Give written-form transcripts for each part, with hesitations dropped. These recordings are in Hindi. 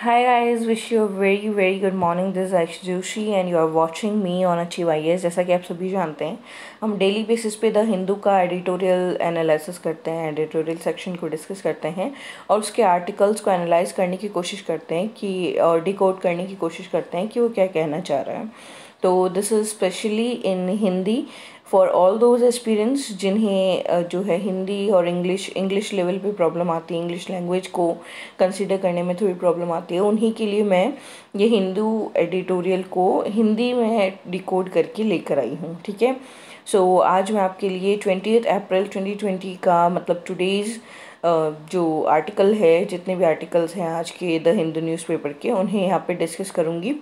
Hi guys, wish you a very good morning. This is Ayushi Joshi and you are watching me on Achieve IAS. जैसा कि आप सभी जानते हैं, हम डेली बेसिस पे द हिंदू का एडिटोरियल एनालिसिस करते हैं, एडिटोरियल सेक्शन को डिस्कस करते हैं और उसके आर्टिकल्स को एनालाइज करने की कोशिश करते हैं कि और डिकोड करने की कोशिश करते हैं कि वो क्या कहना चाह रहा है. तो this is specially in Hindi for all those experience जिन्हें जो है हिंदी और इंग्लिश लेवल पे प्रॉब्लम आती है, इंग्लिश लैंग्वेज को कंसिडर करने में थोड़ी प्रॉब्लम आती है, उन्हीं के लिए मैं ये हिंदू एडिटोरियल को हिंदी में डिकोड करके लेकर आई हूँ. ठीक है, सो आज मैं आपके लिए 20 अप्रैल 2020 का मतलब टुडेज़ जो आर्टिकल है, जितने भी आर्टिकल्स हैं आज के द हिंदू न्यूज़पेपर के, उन्हें यहाँ पर डिस्कस करूँगी,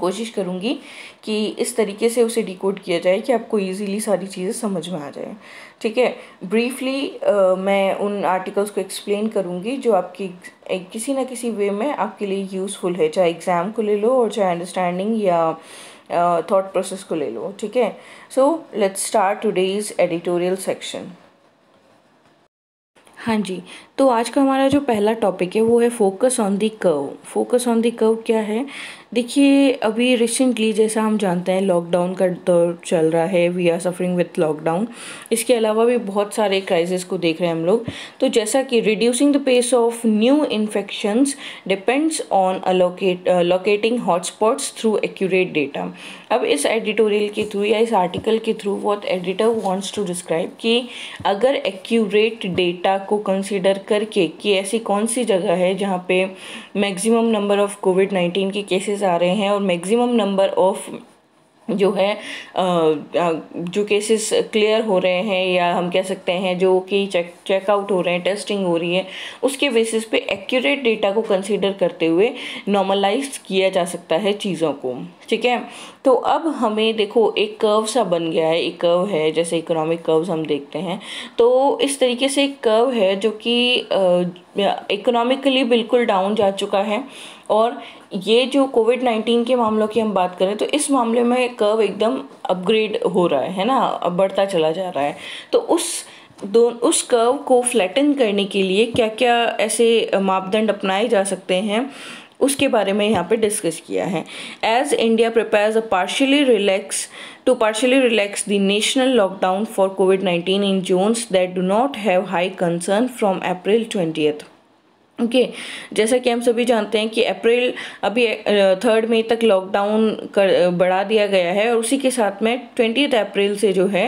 कोशिश करूँगी कि इस तरीके से उसे डिकोड किया जाए कि आपको इजीली सारी चीज़ें समझ में आ जाए. ठीक है, ब्रीफली मैं उन आर्टिकल्स को एक्सप्लेन करूँगी जो आपकी किसी ना किसी वे में आपके लिए यूज़फुल है, चाहे एग्ज़ाम को ले लो और चाहे अंडरस्टैंडिंग या थॉट प्रोसेस को ले लो. ठीक है, so let's start today's editorial section. हाँ जी, तो आज का हमारा जो पहला टॉपिक है वो है focus on the curve. Focus on the curve क्या है? देखिए, अभी रिसेंटली जैसा हम जानते हैं लॉकडाउन का दौर चल रहा है, we are suffering with lockdown. इसके अलावा भी बहुत सारे क्राइसिस को देख रहे हैं हम लोग. तो जैसा कि reducing the pace of new infections depends on locating hotspots through accurate data. अब इस एडिटोरियल के थ्रू या इस आर्टिकल के through what editor wants to describe कि अगर एक्यूरेट डेटा को कंसीडर करके कि ऐसी कौन सी जगह है जहाँ पे मैक्सिमम नंबर ऑफ़ कोविड-19 के केसेस आ रहे हैं और मैक्सिमम नंबर ऑफ़ जो है जो केसेस क्लियर हो रहे हैं या हम कह सकते हैं जो कि चेकआउट हो रहे हैं, टेस्टिंग हो रही है, उसके बेसिस पे एक्यूरेट डेटा को कंसीडर करते हुए नॉर्मलाइज किया जा सकता है चीज़ों को. ठीक है, तो अब हमें देखो एक कर्व सा बन गया है, एक कर्व है जैसे इकोनॉमिक कर्व्स हम देखते हैं, तो इस तरीके से एक कर्व है जो कि इकोनॉमिकली बिल्कुल डाउन जा चुका है. और ये जो कोविड-19 के मामलों की हम बात करें तो इस मामले में कर्व एकदम अपग्रेड हो रहा है ना, बढ़ता चला जा रहा है. तो उस कर्व को फ्लैटन करने के लिए क्या क्या ऐसे मापदंड अपनाए जा सकते हैं उसके बारे में यहाँ पे डिस्कस किया है. As India prepares to partially relax the national lockdown for कोविड-19 in zones that do not have high concern from April 20th. Okay, जैसा कि हम सभी जानते हैं कि अप्रैल अभी 3 मई तक लॉकडाउन कर बढ़ा दिया गया है और उसी के साथ में 20 अप्रैल से जो है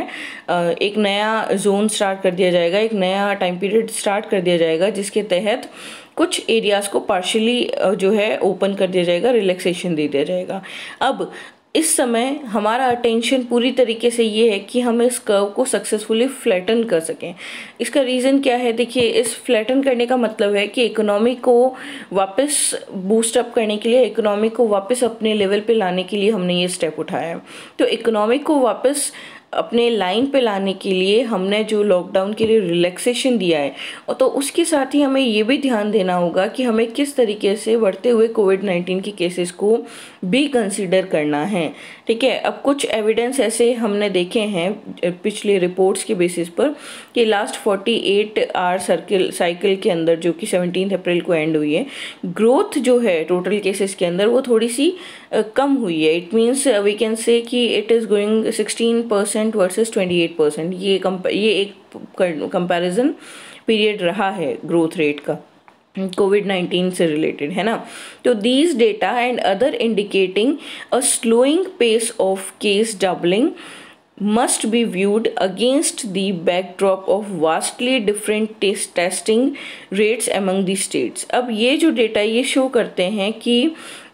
एक नया जोन स्टार्ट कर दिया जाएगा, एक नया टाइम पीरियड स्टार्ट कर दिया जाएगा जिसके तहत कुछ एरियाज़ को पार्शियली जो है ओपन कर दिया जाएगा, रिलैक्सेशन दे दिया जाएगा. अब इस समय हमारा अटेंशन पूरी तरीके से ये है कि हम इस कर्व को सक्सेसफुली फ्लैटन कर सकें. इसका रीज़न क्या है? देखिए, इस फ्लैटन करने का मतलब है कि इकोनॉमी को वापस बूस्ट अप करने के लिए, इकोनॉमी को वापस अपने लेवल पे लाने के लिए हमने ये स्टेप उठाया है. तो इकोनॉमी को वापस अपने लाइन पे लाने के लिए हमने जो लॉकडाउन के लिए रिलैक्सेशन दिया है, और तो उसके साथ ही हमें ये भी ध्यान देना होगा कि हमें किस तरीके से बढ़ते हुए कोविड-19 के केसेस को भी कंसीडर करना है. ठीक है, अब कुछ एविडेंस ऐसे हमने देखे हैं पिछले रिपोर्ट्स के बेसिस पर कि लास्ट 48 आवर साइकिल के अंदर, जो कि 17 अप्रैल को एंड हुई है, ग्रोथ जो है टोटल केसेस के अंदर वो थोड़ी सी कम हुई है. It means we can say कि इट इज़ गोइंग 16% वर्सेस 28%. ये एक कंपैरिजन पीरियड रहा है ग्रोथ रेट का कोविड-19 से रिलेटेड, है ना. तो these data and other indicating a slowing pace of case doubling must be viewed against the backdrop of vastly different testing rates among the states. अब ये जो डेटा ये शो करते हैं कि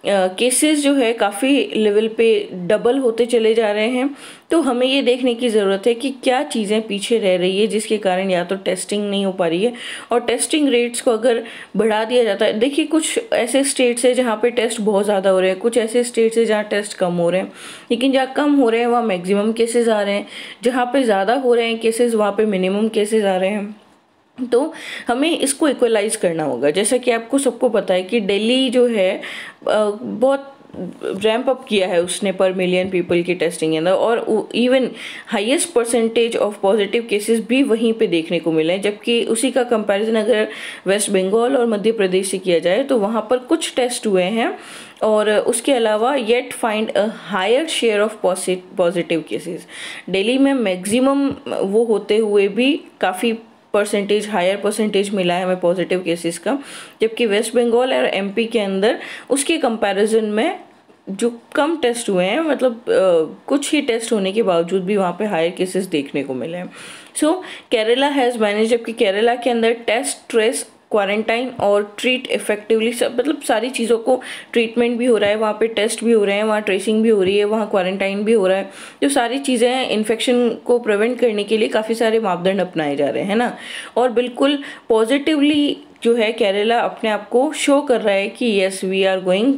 केसेस जो है काफ़ी लेवल पे डबल होते चले जा रहे हैं, तो हमें ये देखने की ज़रूरत है कि क्या चीज़ें पीछे रह रही है जिसके कारण या तो टेस्टिंग नहीं हो पा रही है. और टेस्टिंग रेट्स को अगर बढ़ा दिया जाता है, देखिए कुछ ऐसे स्टेट्स हैं जहाँ पे टेस्ट बहुत ज़्यादा हो रहे हैं, कुछ ऐसे स्टेट्स हैं जहाँ टेस्ट कम हो रहे हैं, लेकिन जहाँ कम हो रहे हैं वहाँ मैक्सिमम केसेज़ आ रहे हैं, जहाँ पर ज़्यादा हो रहे हैं केसेज़ वहाँ पर मिनिमम केसेज़ आ रहे हैं. तो हमें इसको इक्वलाइज करना होगा. जैसा कि आपको सबको पता है कि दिल्ली जो है बहुत रैम्प अप किया है उसने पर मिलियन पीपल की टेस्टिंग के अंदर, और even highest percentage of positive cases भी वहीं पे देखने को मिले हैं। जबकि उसी का कंपैरिजन अगर वेस्ट बंगाल और मध्य प्रदेश से किया जाए तो वहाँ पर कुछ टेस्ट हुए हैं और उसके अलावा yet find a higher share of positive cases. Delhi में मैक्सिमम वो होते हुए भी काफ़ी परसेंटेज हायर परसेंटेज मिला है हमें पॉजिटिव केसेस का, जबकि वेस्ट बंगाल और एमपी के अंदर उसके कंपैरिजन में जो कम टेस्ट हुए हैं, मतलब कुछ ही टेस्ट होने के बावजूद भी वहाँ पे हायर केसेस देखने को मिले हैं। सो केरला हैज़ मैनेज, जबकि केरला के अंदर टेस्ट ट्रेस क्वारंटाइन और ट्रीट इफेक्टिवली सब, मतलब सारी चीज़ों को ट्रीटमेंट भी हो रहा है वहाँ पे, टेस्ट भी हो रहे हैं वहाँ, ट्रेसिंग भी हो रही है वहाँ, क्वारंटाइन भी हो रहा है, जो सारी चीज़ें हैं इन्फेक्शन को प्रिवेंट करने के लिए काफ़ी सारे मापदंड अपनाए जा रहे हैं ना। और बिल्कुल पॉजिटिवली जो है केरला अपने आप को शो कर रहा है कि yes we are going,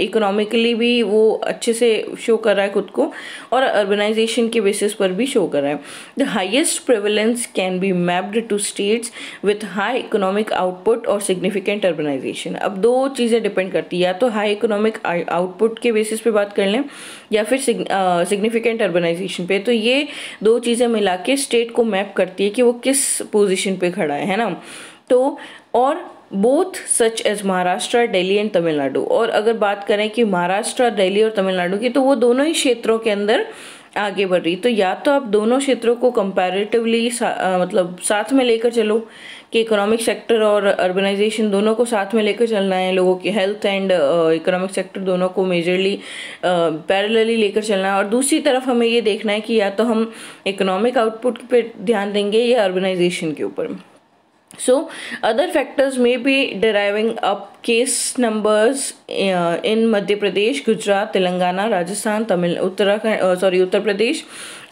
economically भी वो अच्छे से शो कर रहा है खुद को और अर्बनाइजेशन के बेसिस पर भी शो कर रहा है। The highest prevalence can be mapped to states with high economic output और सिग्निफिकेंट अर्बनाइजेशन। अब दो चीज़ें डिपेंड करती है, या तो हाई इकोनॉमिक आउटपुट के बेसिस पे बात कर लें या फिर सिग्निफिकेंट अर्बनाइजेशन पे। तो ये दो चीज़ें मिला के स्टेट को मैप करती है कि वो किस पोजिशन पर खड़ा है ना। तो और both such as Maharashtra, Delhi and Tamil Nadu. और अगर बात करें कि महाराष्ट्र, दिल्ली और तमिलनाडु की, तो वो दोनों ही क्षेत्रों के अंदर आगे बढ़ रही। तो या तो आप दोनों क्षेत्रों को कंपैरेटिवली मतलब साथ में लेकर चलो कि इकोनॉमिक सेक्टर और अर्बनाइजेशन दोनों को साथ में लेकर चलना है, लोगों की हेल्थ एंड इकोनॉमिक सेक्टर दोनों को मेजरली पैरेलली लेकर चलना है। और दूसरी तरफ हमें ये देखना है कि या तो हम इकोनॉमिक आउटपुट पर ध्यान देंगे या अर्बनाइजेशन के ऊपर। So other factors may be deriving up case numbers in Madhya Pradesh, Gujarat, Telangana, Rajasthan, Uttar Pradesh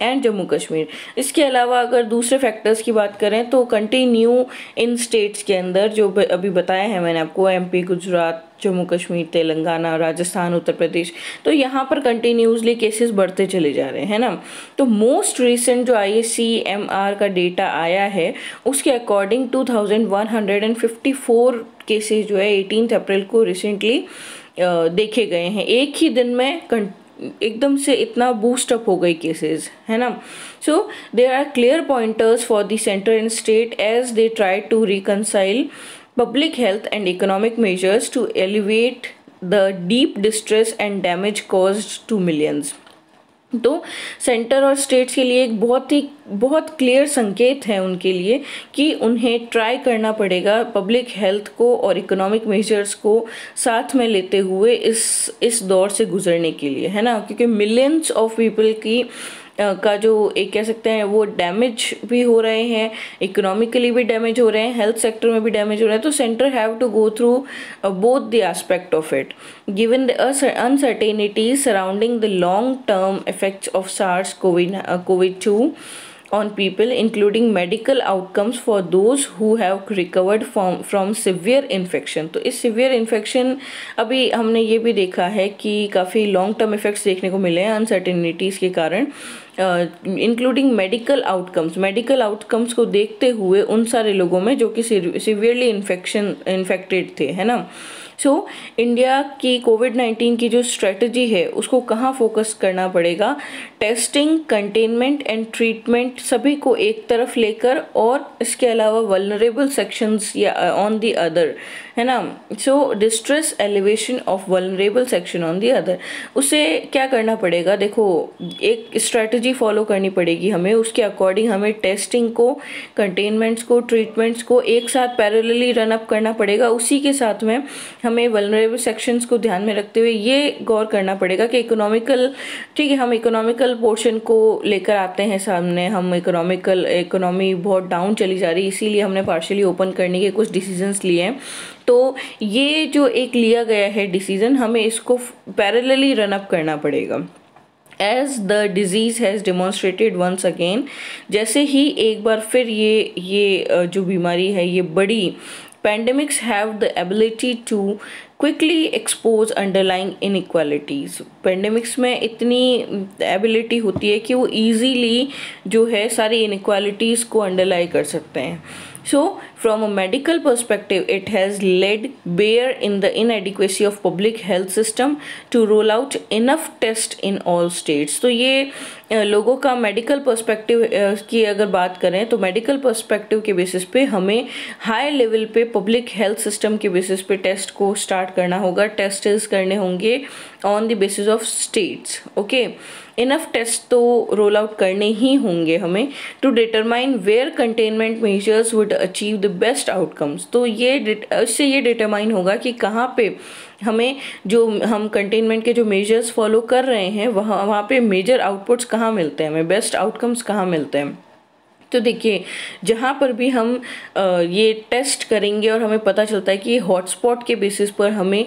and Jammu Kashmir. इसके अलावा अगर दूसरे फैक्टर्स की बात करें तो कंटिन्यू इन स्टेट्स के अंदर जो अभी बताया है मैंने आपको, एमपी, गुजरात, जम्मू कश्मीर, तेलंगाना, राजस्थान, उत्तर प्रदेश, तो यहाँ पर कंटिन्यूसली केसेस बढ़ते चले जा रहे हैं ना। तो मोस्ट रिसेंट जो ICMR का डेटा आया है उसके अकॉर्डिंग 2154 केसेज जो है 18 अप्रैल को रिसेंटली देखे गए हैं। एक ही दिन में एकदम से इतना बूस्ट अप हो गई केसेस, है ना। So there are clear pointers for the centre and state as they try to reconcile public health and economic measures to alleviate the deep distress and damage caused to millions. तो सेंटर और स्टेट्स के लिए एक बहुत क्लियर संकेत है उनके लिए कि उन्हें ट्राई करना पड़ेगा पब्लिक हेल्थ को और इकोनॉमिक मेजर्स को साथ में लेते हुए इस दौर से गुजरने के लिए, है ना। क्योंकि मिलियंस ऑफ पीपल का जो एक कह सकते हैं वो डैमेज भी हो रहे हैं, इकोनॉमिकली भी डैमेज हो रहे हैं, हेल्थ सेक्टर में भी डैमेज हो रहे हैं। तो centre have to go through both the aspect of it given the uncertainties surrounding the long term effects of SARS covid two on people, including medical outcomes for those who have recovered from severe infection। तो इस severe infection अभी हमने ये भी देखा है कि काफ़ी long term effects देखने को मिले हैं uncertainties के कारण, including medical outcomes. Medical outcomes को देखते हुए उन सारे लोगों में जो कि सीवियरली इन्फेक्टेड थे, है ना। सो इंडिया की कोविड-19 की जो स्ट्रेटजी है उसको कहाँ फोकस करना पड़ेगा, टेस्टिंग, कंटेनमेंट एंड ट्रीटमेंट सभी को एक तरफ लेकर, और इसके अलावा वल्नरेबल सेक्शंस या ऑन दी अदर, है ना। So distress alleviation of vulnerable section on the other. उसे क्या करना पड़ेगा, देखो एक स्ट्रेटजी फॉलो करनी पड़ेगी हमें, उसके अकॉर्डिंग हमें टेस्टिंग को, कंटेनमेंट्स को, ट्रीटमेंट्स को एक साथ पैरेलली रन अप करना पड़ेगा। उसी के साथ में हमें वल्नरेबल सेक्शंस को ध्यान में रखते हुए ये गौर करना पड़ेगा कि इकोनॉमिकल, ठीक है, हम इकोनॉमिकल पोर्शन को लेकर आते हैं सामने, हम इकोनॉमी बहुत डाउन चली जा रही, इसीलिए हमने पार्शियली ओपन करने के कुछ डिसीजंस लिए हैं। तो ये जो एक लिया गया है डिसीजन, हमें इसको पैरेलली रन अप करना पड़ेगा। As the disease has demonstrated once again, जैसे ही एक बार फिर ये जो बीमारी है ये बड़ी, pandemics have the ability to quickly expose underlying inequalities. Pandemics में इतनी एबिलिटी होती है कि वो ईजीली जो है सारी इनइक्वालिटीज़ को अंडरलाई कर सकते हैं। सो From a medical perspective, it has laid bare in the inadequacy of public health system to roll out enough test in all states. तो ये लोगों का मेडिकल पर्सपेक्टिव की अगर बात करें तो मेडिकल पर्सपेक्टिव के बेसिस पे हमें हाई लेवल पे पब्लिक हेल्थ सिस्टम के बेसिस पे टेस्ट को स्टार्ट करना होगा, टेस्ट करने होंगे on the basis of states. Okay, enough test तो रोल आउट करने ही होंगे हमें to determine where containment measures would achieve the best outcomes. तो ये इससे ये डिटरमाइन होगा कि कहाँ पे हमें जो हम कंटेनमेंट के जो मेजर्स फॉलो कर रहे हैं वहाँ पे मेजर आउटपुट्स कहाँ मिलते हैं, हमें बेस्ट आउटकम्स कहाँ मिलते हैं. तो देखिए, जहाँ पर भी हम ये टेस्ट करेंगे और हमें पता चलता है कि हॉटस्पॉट के बेसिस पर हमें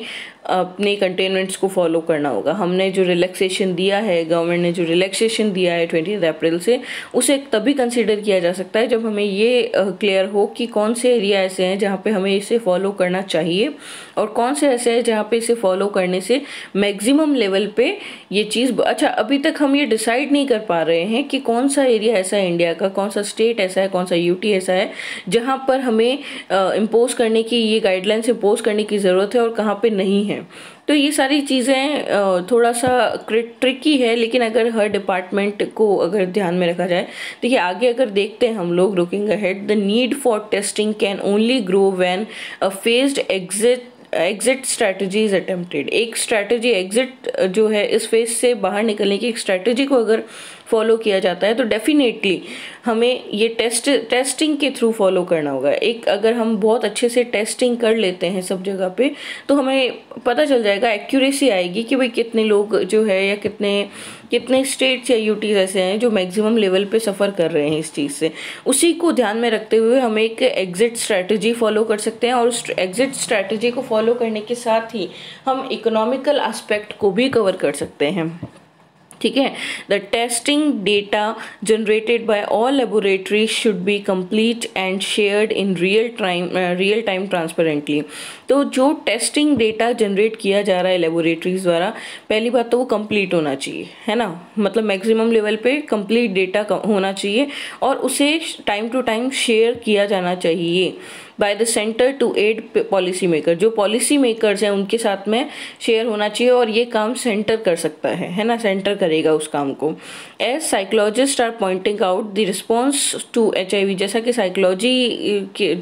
अपने कंटेनमेंट्स को फॉलो करना होगा. हमने जो रिलैक्सेशन दिया है, गवर्नमेंट ने जो रिलैक्सेशन दिया है 20 अप्रैल से, उसे तभी कंसीडर किया जा सकता है जब हमें ये क्लियर हो कि कौन से एरिया ऐसे हैं जहाँ पे हमें इसे फॉलो करना चाहिए और कौन से ऐसे हैं जहाँ पे इसे फॉलो करने से मैक्सिमम लेवल पे ये चीज़. अच्छा, अभी तक हम ये डिसाइड नहीं कर पा रहे हैं कि कौन सा एरिया ऐसा है इंडिया का, कौन सा स्टेट ऐसा है, कौन सा यूटी ऐसा है जहाँ पर हमें इम्पोज करने की, ये गाइडलाइंस इम्पोज करने की ज़रूरत है और कहाँ पर नहीं है. तो ये सारी चीज़ें थोड़ा सा ट्रिकी है, लेकिन अगर हर डिपार्टमेंट को अगर ध्यान में रखा जाए तो ये आगे अगर देखते हैं हम लोग, looking ahead the need for testing can only grow when a phased exit strategy is attempted. एक स्ट्रैटेजी एग्जिट जो है इस फेज से बाहर निकलने की एक स्ट्रैटेजी को अगर फॉलो किया जाता है तो डेफिनेटली हमें ये टेस्टिंग के थ्रू फॉलो करना होगा. एक अगर हम बहुत अच्छे से टेस्टिंग कर लेते हैं सब जगह पे तो हमें पता चल जाएगा, एक्यूरेसी आएगी कि भाई कितने लोग जो है या कितने स्टेट्स या यूटीज ऐसे हैं जो मैक्सिमम लेवल पे सफ़र कर रहे हैं इस चीज़ से. उसी को ध्यान में रखते हुए हम एक एग्जिट स्ट्रैटेजी फॉलो कर सकते हैं और उस एग्जिट स्ट्रैटेजी को फॉलो करने के साथ ही हम इकोनॉमिकल एस्पेक्ट को भी कवर कर सकते हैं. ठीक है, the testing data generated by all laboratory should be complete and shared in real time transparently. तो जो टेस्टिंग डेटा जनरेट किया जा रहा है लेबोरेटरीज द्वारा, पहली बात तो वो कंप्लीट होना चाहिए, है ना, मतलब मैक्सिमम लेवल पे कंप्लीट डेटा होना चाहिए और उसे टाइम टू टाइम शेयर किया जाना चाहिए by the centre to aid policy maker. जो पॉलिसी मेकर्स हैं उनके साथ में शेयर होना चाहिए और ये काम सेंटर कर सकता है ना, सेंटर करेगा उस काम को. As psychologist are pointing out the response to HIV, जैसा कि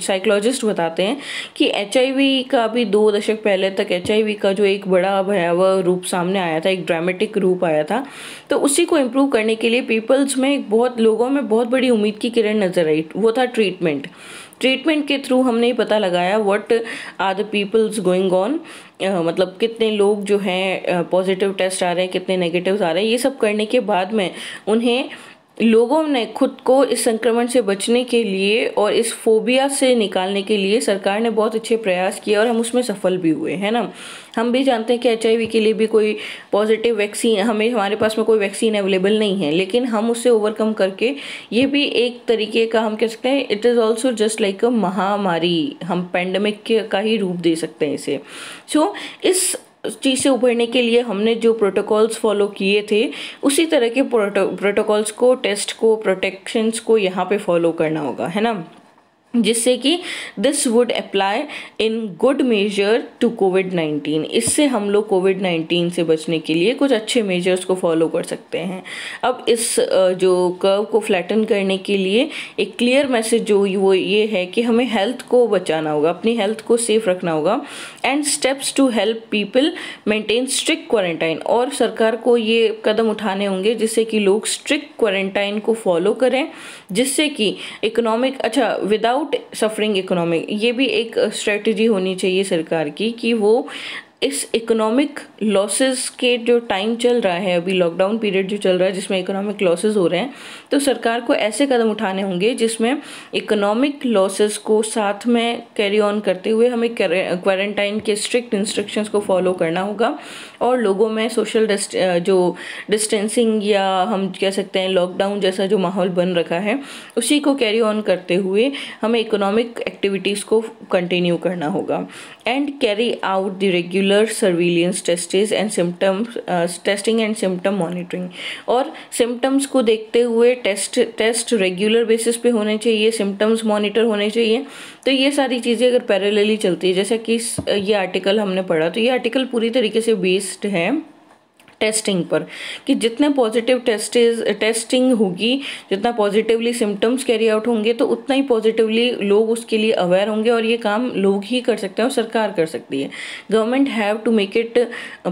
साइकोलॉजिस्ट बताते हैं कि HIV का भी 2 दशक पहले तक HIV का जो एक बड़ा भयावह रूप सामने आया था, एक ड्रामेटिक रूप आया था, तो उसी को इम्प्रूव करने के लिए पीपल्स में एक बहुत लोगों में बहुत बड़ी उम्मीद की किरण नजर आई. वो था ट्रीटमेंट. ट्रीटमेंट के थ्रू हमने पता लगाया what are the peoples going on, मतलब कितने लोग जो हैं पॉजिटिव टेस्ट आ रहे हैं, कितने नेगेटिव्स आ रहे हैं. ये सब करने के बाद में उन्हें लोगों ने खुद को इस संक्रमण से बचने के लिए और इस फोबिया से निकालने के लिए सरकार ने बहुत अच्छे प्रयास किए और हम उसमें सफल भी हुए, है ना. हम भी जानते हैं कि HIV के लिए भी कोई पॉजिटिव वैक्सीन हमारे पास में कोई वैक्सीन अवेलेबल नहीं है, लेकिन हम उससे ओवरकम करके, ये भी एक तरीके का हम कह सकते हैं, it is also just like a महामारी, हम पैंडमिक का ही रूप दे सकते हैं इसे. सो इस चीज़ से उभरने के लिए हमने जो प्रोटोकॉल्स फॉलो किए थे उसी तरह के प्रोटोकॉल्स को, टेस्ट को, प्रोटेक्शंस को यहाँ पे फॉलो करना होगा, है ना, जिससे कि this would apply in good major to कोविड-19. इससे हम लोग कोविड-19 से बचने के लिए कुछ अच्छे मेजर्स को फॉलो कर सकते हैं. अब इस जो कर्व को फ्लैटन करने के लिए एक क्लियर मैसेज जो वो ये है कि हमें हेल्थ को बचाना होगा, अपनी हेल्थ को सेफ रखना होगा and steps to help people maintain strict quarantine. और सरकार को ये कदम उठाने होंगे जिससे कि लोग स्ट्रिक्ट क्वारंटाइन को फॉलो करें, जिससे कि इकोनॉमिक, अच्छा, विदाउट सफरिंग इकोनॉमिक, ये भी एक स्ट्रेटजी होनी चाहिए सरकार की कि वो इस इकोनॉमिक लॉसेस के जो टाइम चल रहा है, अभी लॉकडाउन पीरियड जो चल रहा है जिसमें इकोनॉमिक लॉसेस हो रहे हैं, तो सरकार को ऐसे कदम उठाने होंगे जिसमें इकोनॉमिक लॉसेस को साथ में कैरी ऑन करते हुए हमें क्वारंटाइन के स्ट्रिक्ट इंस्ट्रक्शंस को फॉलो करना होगा और लोगों में सोशल जो डिस्टेंसिंग या हम कह सकते हैं लॉकडाउन जैसा जो माहौल बन रखा है उसी को कैरी ऑन करते हुए हमें इकोनॉमिक एक्टिविटीज़ को कंटिन्यू करना होगा and carry out the regular regular surveillance testing and symptom monitoring, और सिम्टम्स को देखते हुए टेस्ट रेगुलर बेसिस पे होने चाहिए, सिम्टम्स मॉनिटर होने चाहिए। तो ये सारी चीज़ें अगर पैरेलली चलती है, जैसा कि ये आर्टिकल हमने पढ़ा, तो ये आर्टिकल पूरी तरीके से बेस्ड है टेस्टिंग पर, कि जितने पॉजिटिव टेस्टिंग होगी, जितना पॉजिटिवली सिम्टम्स कैरी आउट होंगे, तो उतना ही पॉजिटिवली लोग उसके लिए अवेयर होंगे, और ये काम लोग ही कर सकते हैं और सरकार कर सकती है। Government have to make it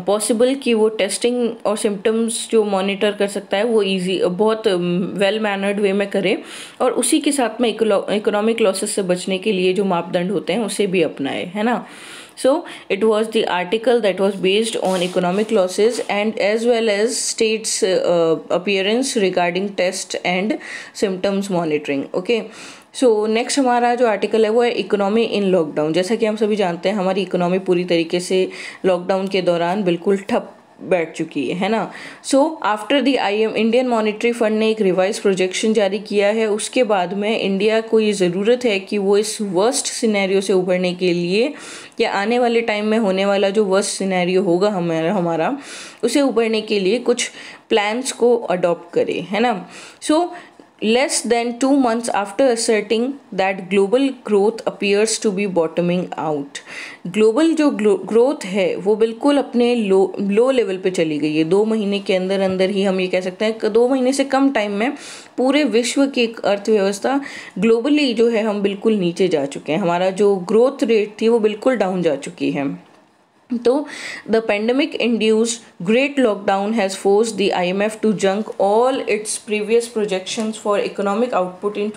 possible कि वो टेस्टिंग और सिम्टम्स जो मॉनिटर कर सकता है वो ईजी, बहुत वेल मैनर्ड वे में करे, और उसी के साथ में इकोनॉमिक लॉसेस से बचने के लिए जो मापदंड होते हैं उसे भी अपनाए, है ना। So it was the article that was based on economic losses and as well as states' appearance regarding test and symptoms monitoring. Okay. So next हमारा जो आर्टिकल है वो है इकोनॉमी इन लॉकडाउन। जैसा कि हम सभी जानते हैं हमारी इकोनॉमी पूरी तरीके से लॉकडाउन के दौरान बिल्कुल ठप बैठ चुकी है ना। So after the Indian monetary fund ने एक रिवाइज प्रोजेक्शन जारी किया है, उसके बाद में इंडिया को ये ज़रूरत है कि वो इस वर्स्ट सिनेरियो से उभरने के लिए, या आने वाले टाइम में होने वाला जो वर्स्ट सिनेरियो होगा हमारा उसे उभरने के लिए कुछ प्लान्स को अडॉप्ट करे, है ना। सो less than 2 months after asserting that global growth appears to be bottoming out, global जो growth है वो बिल्कुल अपने low level पे चली गई है। 2 महीने के अंदर अंदर ही हम ये कह सकते हैं कि 2 महीने से कम टाइम में पूरे विश्व की अर्थव्यवस्था ग्लोबली जो है हम बिल्कुल नीचे जा चुके हैं, हमारा जो ग्रोथ रेट थी वो बिल्कुल डाउन जा चुकी है। तो the pandemic induced great lockdown has forced the IMF to junk all its previous projections for economic output in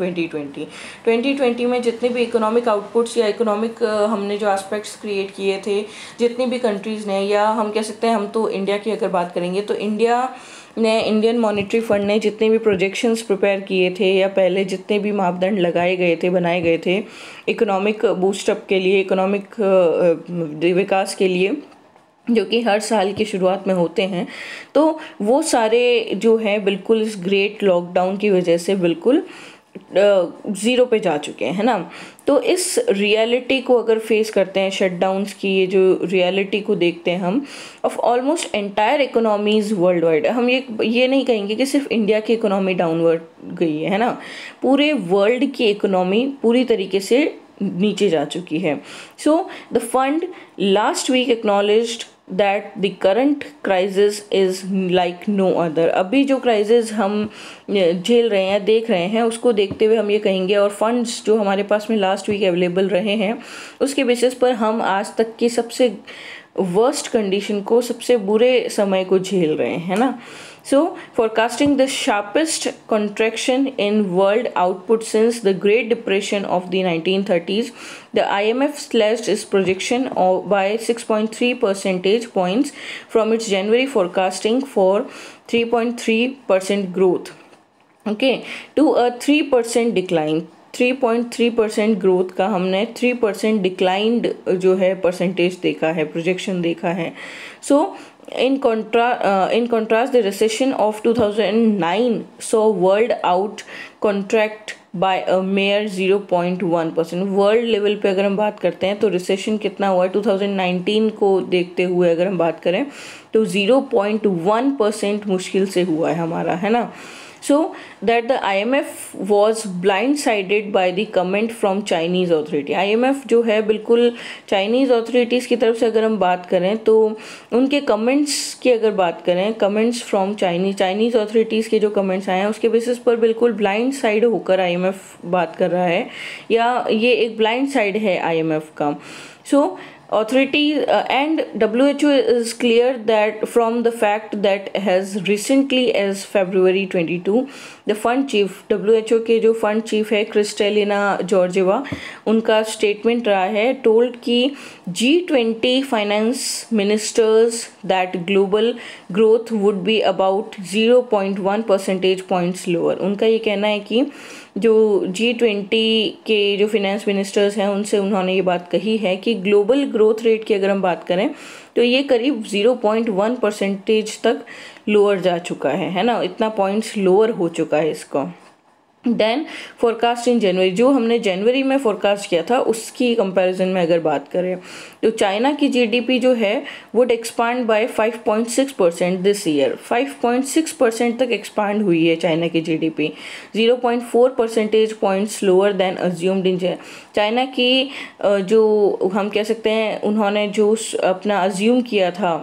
2020 में जितने भी इकोनॉमिक आउटपुट्स या इकोनॉमिक हमने जो एस्पेक्ट्स क्रिएट किए थे जितनी भी कंट्रीज़ ने, या हम कह सकते हैं, हम तो इंडिया की अगर बात करेंगे तो इंडियन मॉनिटरी फंड ने जितने भी प्रोजेक्शंस प्रिपेयर किए थे या पहले जितने भी मापदंड लगाए गए थे, बनाए गए थे इकोनॉमिक बूस्टअप के लिए, इकोनॉमिक विकास के लिए, जो कि हर साल की शुरुआत में होते हैं, तो वो सारे जो हैं बिल्कुल इस ग्रेट लॉकडाउन की वजह से बिल्कुल ज़ीरो पे जा चुके हैं, है ना। तो इस रियलिटी को अगर फेस करते हैं, शटडाउन्स की ये जो रियलिटी को देखते हैं हम, of almost entire economies world wide, हम ये नहीं कहेंगे कि सिर्फ इंडिया की इकोनॉमी डाउनवर्ड गई है ना, पूरे वर्ल्ड की इकोनॉमी पूरी तरीके से नीचे जा चुकी है। So the fund last week acknowledged that the current crisis is like no other। अभी जो क्राइसिस हम झेल रहे हैं, देख रहे हैं, उसको देखते हुए हम ये कहेंगे, और फंड्स जो हमारे पास में लास्ट वीक अवेलेबल रहे हैं उसके बेसिस पर हम आज तक की सबसे वर्स्ट कंडीशन को, सबसे बुरे समय को झेल रहे हैं, है ना। So, forecasting the sharpest contraction in world output since the Great Depression of the 1930s, the IMF slashed its projection by 6.3 percentage points from its January forecasting for 3.3% growth, okay, to a 3% decline। 3.3% growth का हमने 3% डिक्लाइंड जो है परसेंटेज देखा है, प्रोजेक्शन देखा है। So in contrast the recession of 2009 saw world out contract by a mere 0.1%। World level पे अगर हम बात करते हैं तो रिसेशन कितना हुआ है 2019 को देखते हुए अगर हम बात करें तो 0.1% मुश्किल से हुआ है हमारा, है ना। So that the IMF was blindsided by the comment from Chinese authority। IMF जो है बिल्कुल Chinese authorities की तरफ से अगर हम बात करें तो उनके comments की अगर बात करें, comments from Chinese authorities के जो comments आए हैं उसके basis पर बिल्कुल blindside होकर IMF बात कर रहा है, या ये एक blindside है IMF का। So authorities and WHO is clear that from the fact that as recently as February 22 the fund chief, WHO के जो fund chief है क्रिस्टेलिना जॉर्जेवा, उनका statement रहा है, told कि G20 finance ministers that global growth would be about 0.1 percentage points lower। उनका ये कहना है कि जो G20 के जो फिनेंस मिनिस्टर्स हैं उनसे उन्होंने ये बात कही है कि ग्लोबल ग्रोथ रेट की अगर हम बात करें तो ये करीब 0.1% तक लोअर जा चुका है ना, इतना पॉइंट्स लोअर हो चुका है इसको। देन फोरकास्ट इन जनवरी, जो हमने जनवरी में फोरकास्ट किया था उसकी कंपैरिजन में अगर बात करें तो चाइना की जीडीपी जो है would expand by 5.6% this year. 5.6% तक एक्सपांड हुई है चाइना की GDP, 0.4 percentage points lower than assumed in China की, जो हम कह सकते हैं उन्होंने जो अपना अज्यूम किया था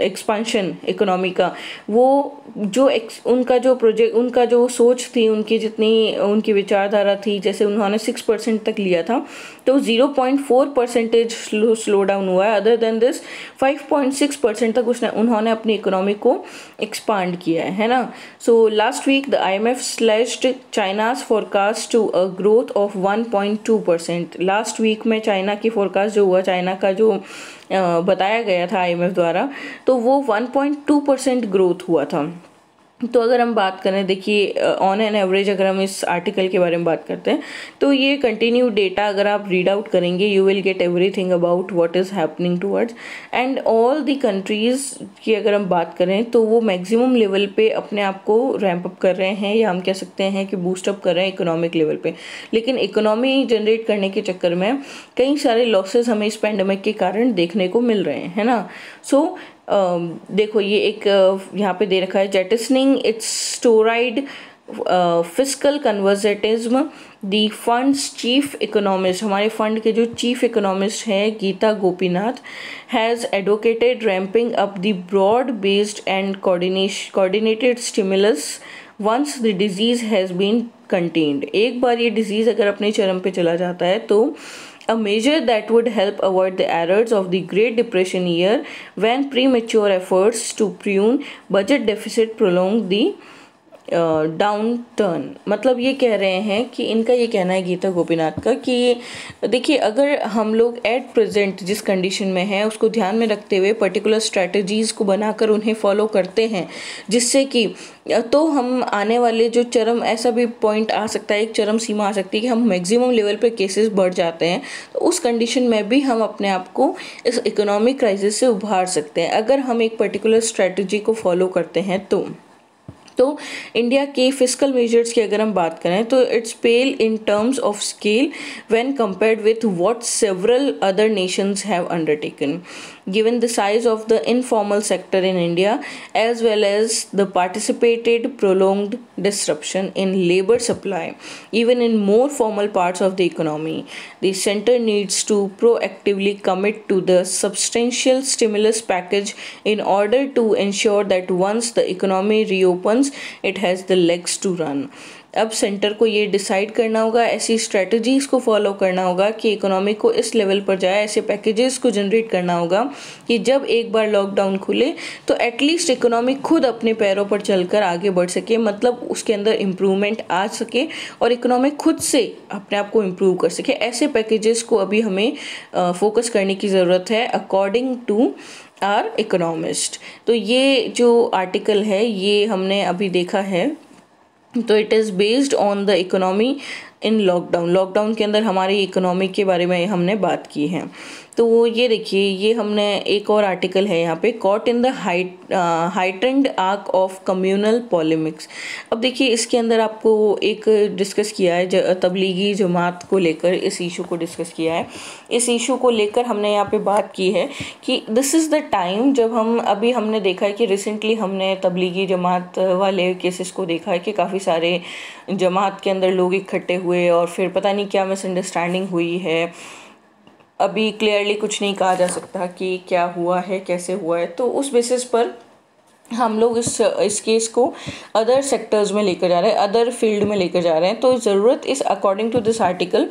एक्सपेंशन इकोनॉमी का, वो जो उनका जो प्रोजेक्ट, उनका जो सोच थी, उनकी जितनी उनकी विचारधारा थी, जैसे उन्होंने 6% तक लिया था तो 0.4 परसेंटेज स्लो डाउन हुआ है। अदर देन दिस 5.6% तक उन्होंने अपनी इकोनॉमी को एक्सपांड किया है ना। So last week the IMF slashed China's forecast to a growth of 1.2%। Last week में चाइना की फोरकास्ट जो हुआ, चाइना का जो बताया गया था IMF द्वारा, तो वो 1.2% ग्रोथ हुआ था। तो अगर हम बात करें, देखिए ऑन एन एवरेज अगर हम इस आर्टिकल के बारे में बात करते हैं तो ये कंटिन्यू डेटा अगर आप रीड आउट करेंगे you will get everything about what is happening towards and all the countries की अगर हम बात करें तो वो मैक्सिमम लेवल पे अपने आप को रैम्प अप कर रहे हैं, या हम कह सकते हैं कि बूस्टअप कर रहे हैं इकोनॉमिक लेवल पर। लेकिन इकोनॉमी जनरेट करने के चक्कर में कई सारे लॉसेज हमें इस पैंडमिक के कारण देखने को मिल रहे हैं, है ना। सो देखो ये एक यहाँ पे दे रखा है, jettisoning its storied fiscal conservatism, the fund's chief economist, हमारे फंड के जो चीफ इकोनॉमिस्ट हैं Gita Gopinath, has advocated ramping up the broad based and coordinated stimulus once the disease has been contained। एक बार ये disease अगर अपने चरम पे चला जाता है तो a measure that would help avoid the errors of the Great Depression year when premature efforts to prune budget deficit prolonged the downturn. मतलब ये कह रहे हैं कि इनका ये कहना है गीता गोपीनाथ का कि देखिए अगर हम लोग एट प्रेजेंट जिस कंडीशन में हैं उसको ध्यान में रखते हुए पर्टिकुलर स्ट्रैटेजीज़ को बनाकर उन्हें फॉलो करते हैं, जिससे कि तो हम आने वाले जो चरम, ऐसा भी पॉइंट आ सकता है, एक चरम सीमा आ सकती है कि हम मैक्सिमम लेवल पर केसेस बढ़ जाते हैं, तो उस कंडीशन में भी हम अपने आप को इस इकोनॉमिक क्राइसिस से उभार सकते हैं अगर हम एक पर्टिकुलर स्ट्रैटेजी को फॉलो करते हैं। तो इंडिया के फिस्कल मेजर्स की अगर हम बात करें तो it's pale in terms of scale when compared with what several other nations have undertaken given the size of the informal sector in India as well as the participated prolonged disruption in labour supply even in more formal parts of the economy the centre needs to proactively commit to the substantial stimulus package in order to ensure that once the economy reopen It has the legs to run। अब सेंटर को ये डिसाइड करना होगा, ऐसी स्ट्रेटजीज़ को फॉलो करना होगा कि इकोनॉमी को इस लेवल पर जाए, ऐसे पैकेजेस को जनरेट करना होगा कि जब एक बार लॉकडाउन खुले तो एटलीस्ट इकोनॉमी खुद अपने पैरों पर चलकर आगे बढ़ सके, मतलब उसके अंदर इम्प्रूवमेंट आ सके और इकोनॉमी खुद से अपने आप को इम्प्रूव कर सके। ऐसे पैकेजेस को अभी हमें फोकस करने की ज़रूरत है अकॉर्डिंग टू आर इकोनॉमिस्ट। तो ये जो आर्टिकल है ये हमने अभी देखा है, तो it is based on the economy in lockdown. Lockdown के अंदर हमारी इकोनॉमी के बारे में हमने बात की है। तो वो ये देखिए, ये हमने एक और आर्टिकल है यहाँ पे, caught in the heightened arc of communal polemics. अब देखिए इसके अंदर आपको एक डिस्कस किया है तबलीगी जमात को लेकर, इस इशू को डिस्कस किया है। इस इशू को लेकर हमने यहाँ पे बात की है कि दिस इज़ द टाइम जब हम, अभी हमने देखा है कि रिसेंटली हमने तबलीगी जमात वाले केसेस को देखा है कि काफ़ी सारे जमात के अंदर लोग इकट्ठे हुए और फिर पता नहीं क्या मिसअंडरस्टैंडिंग हुई है। अभी क्लियरली कुछ नहीं कहा जा सकता कि क्या हुआ है, कैसे हुआ है। तो उस बेसिस पर हम लोग इस केस को अदर सेक्टर्स में लेकर जा रहे हैं, अदर फील्ड में लेकर जा रहे हैं। तो ज़रूरत इस, according to this article,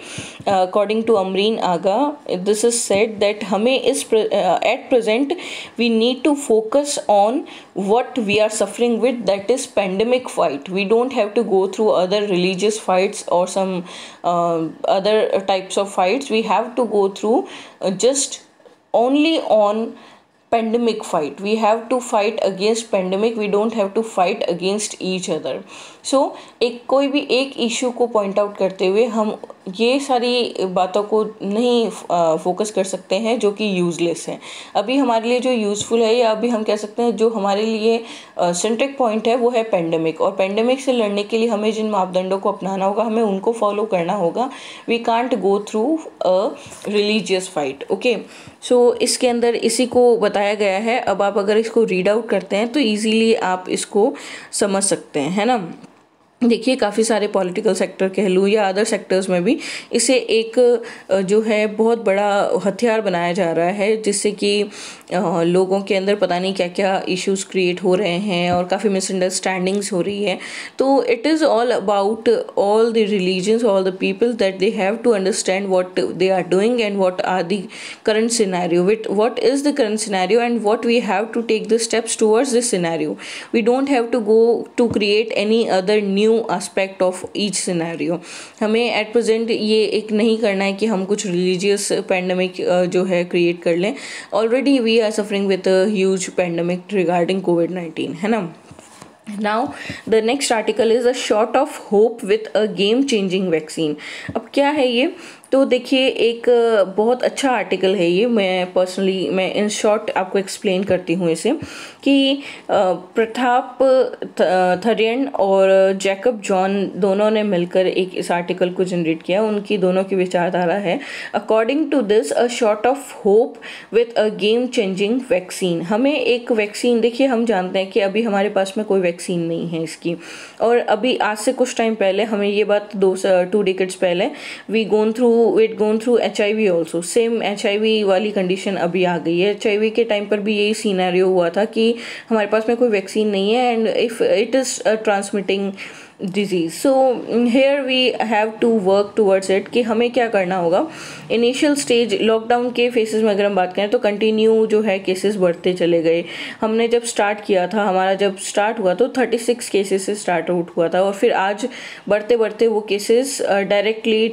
according to Amreen Agha, this is said that हमें इस at present we need to focus on what we are suffering with, that is pandemic fight। We don't have to go through other religious fights or some other types of fights, we have to go through just only on pandemic fight। We have to fight against pandemic, we don't have to fight against each other। So एक कोई भी एक issue को point out करते हुए हम ये सारी बातों को नहीं फोकस कर सकते हैं जो कि यूज़लेस हैं। अभी हमारे लिए जो यूज़फुल है या अभी हम कह सकते हैं जो हमारे लिए सेंट्रिक पॉइंट है वो है पेंडेमिक, और पेंडेमिक से लड़ने के लिए हमें जिन मापदंडों को अपनाना होगा हमें उनको फॉलो करना होगा। We can't go through a religious fight. Okay, so इसके अंदर इसी को बताया गया है। अब आप अगर इसको रीड आउट करते हैं तो ईजीली आप इसको समझ सकते हैं, है ना। देखिए, काफ़ी सारे पॉलिटिकल सेक्टर कह लूँ या अदर सेक्टर्स में भी इसे एक जो है बहुत बड़ा हथियार बनाया जा रहा है, जिससे कि लोगों के अंदर पता नहीं क्या क्या इश्यूज क्रिएट हो रहे हैं और काफ़ी मिसअंडरस्टैंडिंग्स हो रही है। तो it is all about all the religions, all the people that they have to understand what they are doing and what are the current scenario, what is the current scenario and what we have to take the steps towards this scenario. We don't have to go to create any other new aspect of each scenario. हमें एट प्रेजेंट ये एक नहीं करना है कि हम कुछ रिलीजियस पैंडमिक जो है क्रिएट कर लें। Already we are suffering with a huge pandemic regarding कोविड-19, है ना। Now the next article is a shot of hope with a game changing vaccine। अब क्या है ये, तो देखिए एक बहुत अच्छा आर्टिकल है ये। मैं इन शॉर्ट आपको एक्सप्लेन करती हूँ इसे कि प्रताप थरियन और जैकब जॉन दोनों ने मिलकर एक इस आर्टिकल को जनरेट किया। उनकी दोनों की विचारधारा है according to this a shot of hope with a game changing vaccine. हमें एक वैक्सीन, देखिए हम जानते हैं कि अभी हमारे पास में कोई वैक्सीन नहीं है इसकी, और अभी आज से कुछ टाइम पहले हमें ये बात 2 decades पहले we'd gone through HIV also। Same HIV वाली कंडीशन अभी आ गई है। HIV के टाइम पर भी यही सीनारियो हुआ था कि हमारे पास में कोई वैक्सीन नहीं है and if it is transmitting disease. So here we have to work towards it कि हमें क्या करना होगा। इनिशियल स्टेज लॉकडाउन के फेसेस में अगर हम बात करें तो कंटिन्यू जो है केसेस बढ़ते चले गए। हमने जब स्टार्ट किया था, हमारा जब स्टार्ट हुआ तो 36 केसेस से स्टार्ट आउट हुआ था, और फिर आज बढ़ते बढ़ते वो केसेस डायरेक्टली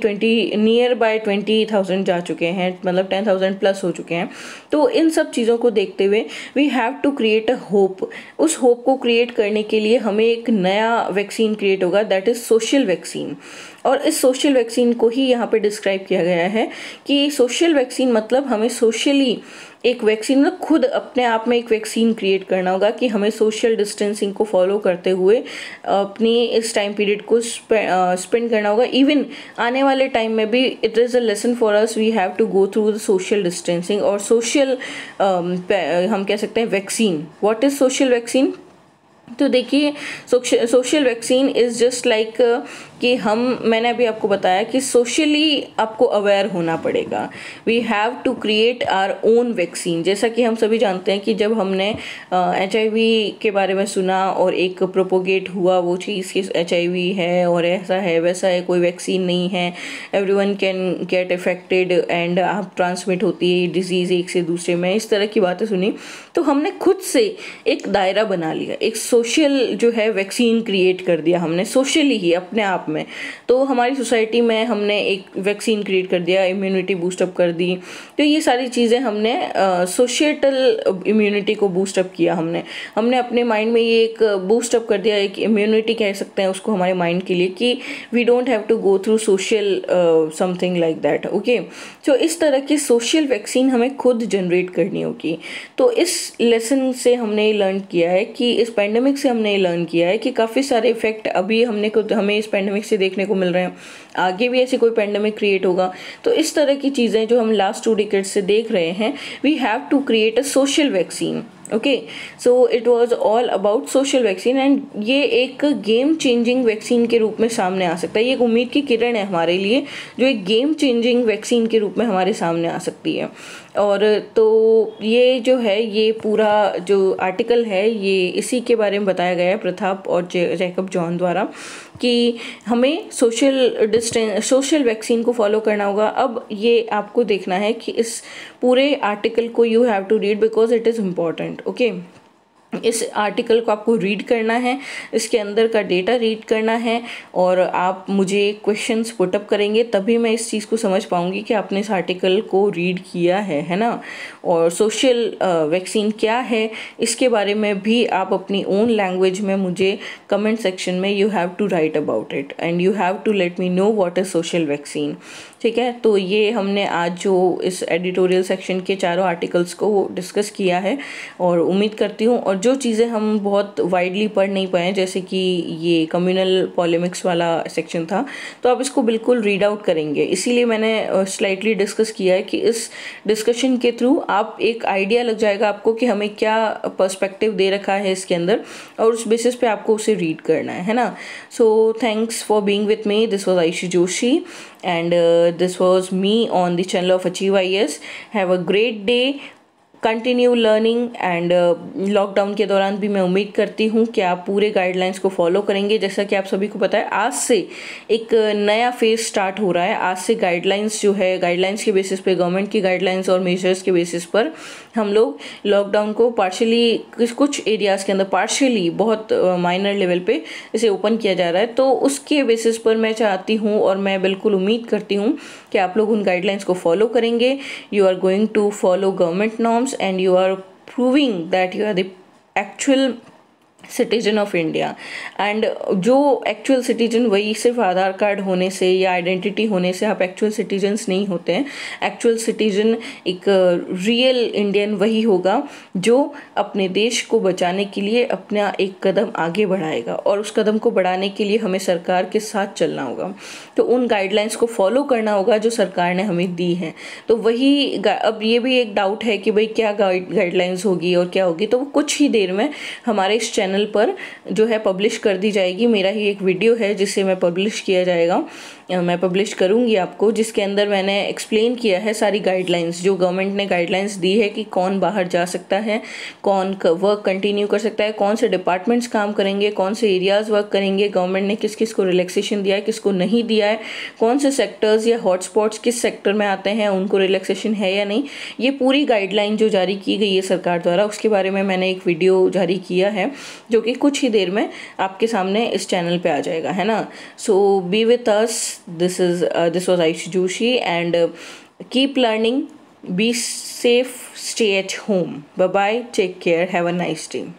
20,000 जा चुके हैं, मतलब 10,000 प्लस हो चुके हैं। तो इन सब चीज़ों को देखते हुए we have to create a hope. उस होप को क्रिएट करने के लिए हमें एक नया वैक्सीन क्रिएट होगा, दैट इज सोशल वैक्सीन। और इस सोशल वैक्सीन को ही यहाँ पे डिस्क्राइब किया गया है कि सोशल वैक्सीन मतलब हमें सोशली एक वैक्सीन, खुद अपने आप में एक वैक्सीन क्रिएट करना होगा कि हमें सोशल डिस्टेंसिंग को फॉलो करते हुए अपनी इस टाइम पीरियड को स्पेंड करना होगा। इवन आने वाले टाइम में भी it is a lesson for us, we have to go through the social distancing और सोशल हम कह सकते हैं vaccine. What is social vaccine? तो देखिए, social vaccine is just like कि मैंने अभी आपको बताया कि सोशली आपको अवेयर होना पड़ेगा। We have to create our own vaccine. जैसा कि हम सभी जानते हैं कि जब हमने HIV के बारे में सुना और एक प्रोपोगेट हुआ वो चीज़ कि HIV है और ऐसा है वैसा है, कोई वैक्सीन नहीं है, everyone can get affected and आप ट्रांसमिट होती है डिजीज़ एक से दूसरे में, इस तरह की बातें सुनी। तो हमने खुद से एक दायरा बना लिया, एक सोशल जो है वैक्सीन क्रिएट कर दिया हमने सोशली ही अपने आप में। तो हमारी सोसाइटी में हमने एक वैक्सीन क्रिएट कर दिया, इम्यूनिटी बूस्टअप कर दी। तो ये सारी चीज़ें हमने सोशल इम्यूनिटी को बूस्टअप किया। हमने अपने माइंड में ये एक बूस्टअप कर दिया, एक इम्यूनिटी कह सकते हैं उसको हमारे माइंड के लिए, कि we don't have to go through social something like that. Okay, so इस तरह की सोशल वैक्सीन हमें खुद जनरेट करनी होगी। तो इस लेसन से हमने लर्न किया है कि इस पैंडमिक से हमने लर्न किया है कि काफ़ी सारे इफेक्ट अभी हमें इस पैंडमिक से देखने को मिल रहे हैं। आगे भी ऐसे कोई पेंडेमिक क्रिएट होगा, तो इस तरह की चीज़ें जो हम लास्ट 2 decades से देख रहे हैं, we have to create a social vaccine. Okay, so it was all about social vaccine and ये एक गेम चेंजिंग वैक्सीन के रूप में सामने आ सकता है। ये एक उम्मीद की किरण है हमारे लिए, जो एक गेम चेंजिंग वैक्सीन के रूप में हमारे सामने आ सकती है। और तो ये जो है, ये पूरा जो आर्टिकल है ये इसी के बारे में बताया गया है प्रताप और जैकब जॉन द्वारा कि हमें सोशल वैक्सीन को फॉलो करना होगा। अब ये आपको देखना है कि इस पूरे आर्टिकल को you have to read because it is important. Okay इस आर्टिकल को आपको रीड करना है, इसके अंदर का डेटा रीड करना है और आप मुझे क्वेश्चंस पुटअप करेंगे तभी मैं इस चीज़ को समझ पाऊंगी कि आपने इस आर्टिकल को रीड किया है ना। और सोशल वैक्सीन क्या है इसके बारे में भी आप अपनी ओन लैंग्वेज में मुझे कमेंट सेक्शन में you have to write about it and you have to let me know what is social vaccine. ठीक है, तो ये हमने आज जो इस एडिटोरियल सेक्शन के चारों आर्टिकल्स को डिस्कस किया है और उम्मीद करती हूँ, और जो चीज़ें हम बहुत वाइडली पढ़ नहीं पाए जैसे कि ये कम्युनल पॉलेमिक्स वाला सेक्शन था, तो आप इसको बिल्कुल रीड आउट करेंगे। इसीलिए मैंने स्लाइटली डिस्कस किया है कि इस डिस्कशन के थ्रू आप एक आइडिया लग जाएगा आपको कि हमें क्या पर्सपेक्टिव दे रखा है इसके अंदर, और उस बेसिस पे आपको उसे रीड करना है ना। So thanks for being with me, this was Ayushi Joshi and this was me on the channel of Achieve IAS. Have a great day, continue learning and lockdown के दौरान भी मैं उम्मीद करती हूँ कि आप पूरे गाइडलाइंस को फॉलो करेंगे। जैसा कि आप सभी को पता है आज से एक नया फेज स्टार्ट हो रहा है, आज से गाइडलाइंस जो है, गाइडलाइंस के बेसिस पे, गवर्नमेंट की गाइडलाइंस और मेजर्स के बेसिस पर हम लोग लॉकडाउन को पार्शियली कुछ एरियाज़ के अंदर पार्शियली बहुत माइनर लेवल पर इसे ओपन किया जा रहा है। तो उसके बेसिस पर मैं चाहती हूँ और मैं बिल्कुल उम्मीद करती हूँ कि आप लोग उन गाइडलाइंस को फॉलो करेंगे। You are going to follow government norms and you are proving that you are the actual citizen of India. And जो एक्चुअल सिटीजन, वही सिर्फ आधार कार्ड होने से या आइडेंटिटी होने से आप एक्चुअल सिटीजन्स नहीं होते हैं। एक्चुअल सिटीजन एक रियल इंडियन वही होगा जो अपने देश को बचाने के लिए अपना एक कदम आगे बढ़ाएगा, और उस कदम को बढ़ाने के लिए हमें सरकार के साथ चलना होगा, तो उन गाइडलाइंस को फॉलो करना होगा जो सरकार ने हमें दी है। तो वही अब ये भी एक डाउट है कि भाई क्या गाइडलाइंस होगी और क्या होगी, तो वो कुछ ही देर में हमारे इस चैनल पर जो है पब्लिश कर दी जाएगी। मेरा ही एक वीडियो है जिसे मैं पब्लिश किया जाएगा, मैं पब्लिश करूंगी आपको, जिसके अंदर मैंने एक्सप्लेन किया है सारी गाइडलाइंस जो गवर्नमेंट ने गाइडलाइंस दी है कि कौन बाहर जा सकता है, कौन वर्क कंटिन्यू कर सकता है, कौन से डिपार्टमेंट्स काम करेंगे, कौन से एरियाज़ वर्क करेंगे, गवर्नमेंट ने किस किस को रिलैक्सेशन दिया है, किसको नहीं दिया है, कौन से सेक्टर्स या हॉटस्पॉट्स किस सेक्टर में आते हैं उनको रिलैक्सेशन है या नहीं। ये पूरी गाइडलाइन जो जारी की गई है सरकार द्वारा, उसके बारे में मैंने एक वीडियो जारी किया है जो कि कुछ ही देर में आपके सामने इस चैनल पे आ जाएगा, है ना। So be with us, this was Ayushi Joshi and keep learning, be safe, stay at home. Bye bye, take care, have a nice day.